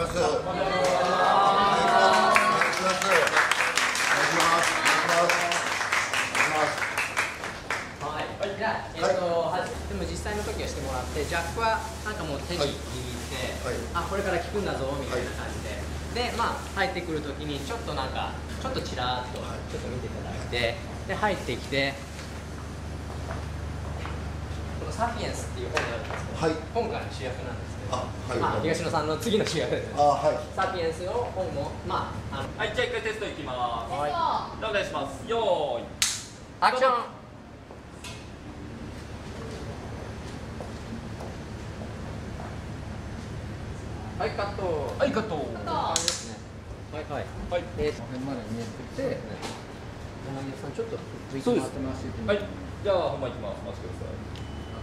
ます。お願いします。でも実際の時はしてもらって、ジャックはなんかもう手に握って、あ、これから聞くんだぞみたいな感じで、でまあ入ってくる時にちょっとなんかちょっとちらっとちょっと見ていただいて、で入ってきて。サピエンスっていう本があるんですけど、はい、本からの主役なんですけど、はい、東野さんの次の主役ですね。はい、サピエンスの本も、まあ、はい、じゃあ一回テストいきます。はい、お願いします。よーい。アクション。はい、カット。はい、カット。はい、はい、はい、この辺まで見えてて。柳さん、ちょっと。そうです。はい、じゃあ、本番いきます。お待ちください。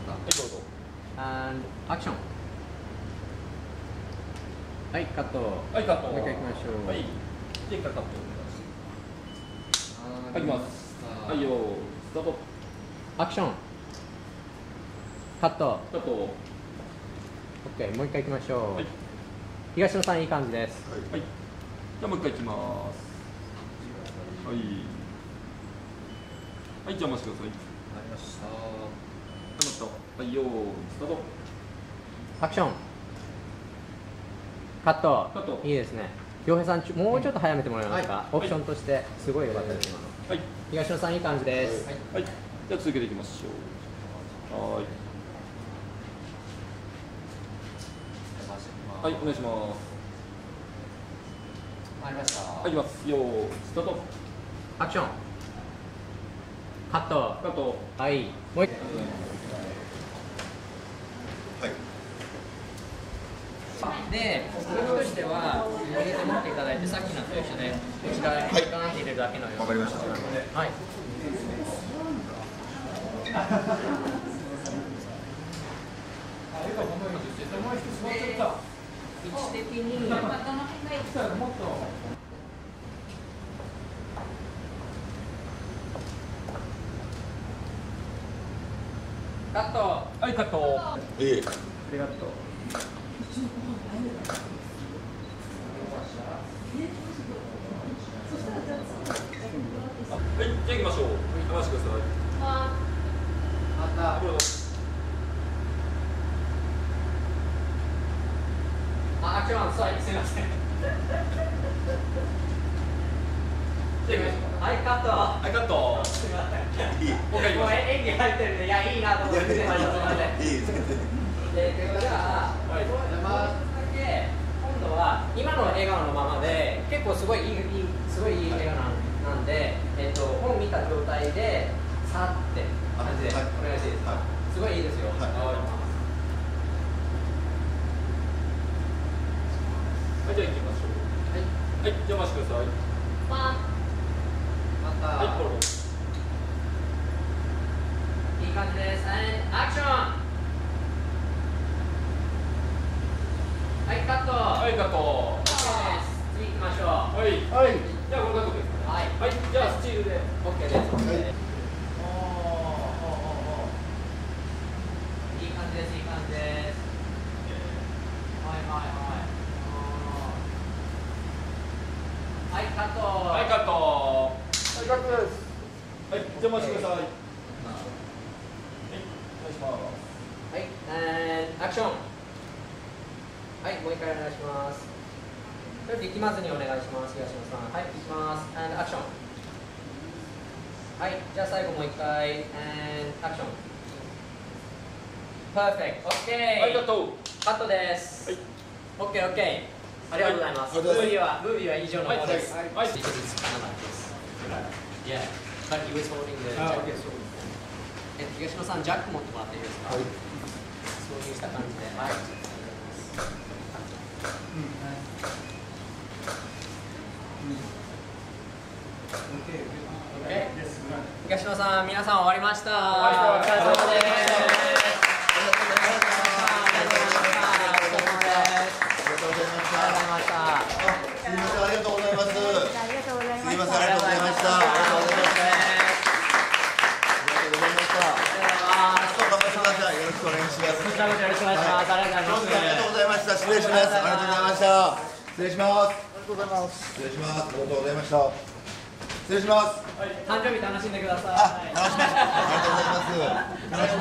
はい、どうぞ。And action。はい、カット。はい、カット。もう一回行きましょう。はい。で、一回カット。はい、行きます。はいよ、スタート。アクション。カット。カット。オッケー、もう一回行きましょう。東野さん、いい感じです。はい。じゃあもう一回行きます。はい。はい、じゃあお待ちください。ありました。はいよー、スタート。アクション。カット。カット。いいですね。洋平さん、もうちょっと早めてもらえますか。オプションとしてすごい良かったです。はい。東野さん、いい感じです。はい。じゃあ続けていきましょう。はい。はい、お願いします。ありました。はい、いきます。よー、スタート。アクション。カット。カット。はい。もう一回。で、僕としては、上げて持っていただいて、さっきのと一緒で、一回、はい、ガーンって入れるだけのように。わかりました。はい。位置的に、カット。はい、カット。ありがとう。はい、じゃあ行きましょう。お待ちください。また。あ、今日はそう、すみません。はい、カット。はい、カット。すみません。いい。もう演技入ってるんで、いや、いいなと思って。いい。じゃあ、はい、今度は今の笑顔のままで、結構すごいいい笑顔なんで、本見た状態でさーって感じでお願いしていいですか。すごいいいですよ。はい、じゃあ行きましょう。はい、じゃあお待ちください。また。はい、どうぞ。いい感じです。アクション。はい、カット。はい、カット。次行きましょう。はい。はい。じゃあ、この角度ですね。はい。はい、じゃあ、スチールで。オッケーです。いい感じです。いい感じです。はい、はい、はい。はい、カット。はい、カット。はい、カットです。はい、じゃあ、お待ちください。はい、お願いします。はい、アクション。はい、もう一回お願いします。ちょっと力まずにお願いします、東野さん。はい、行きます。アクション。はい、じゃあ最後もう一回。アクション。パーフェクト。オッケー。はい、カット。カットです。はい。オッケー、オッケー。ありがとうございます。ムービーは以上の方です。はい。はい。東野さん、ジャック持ってもらっていいですか。はい。そういうした感じで。はい。東野さん、皆さん終わりました。お疲れ様です。失礼します。ありがとうございました。失礼します。ありがとうございます。失礼します。ありがとうございました。失礼します。誕生日楽しんでください。あ、楽しみました。ありがとうございます。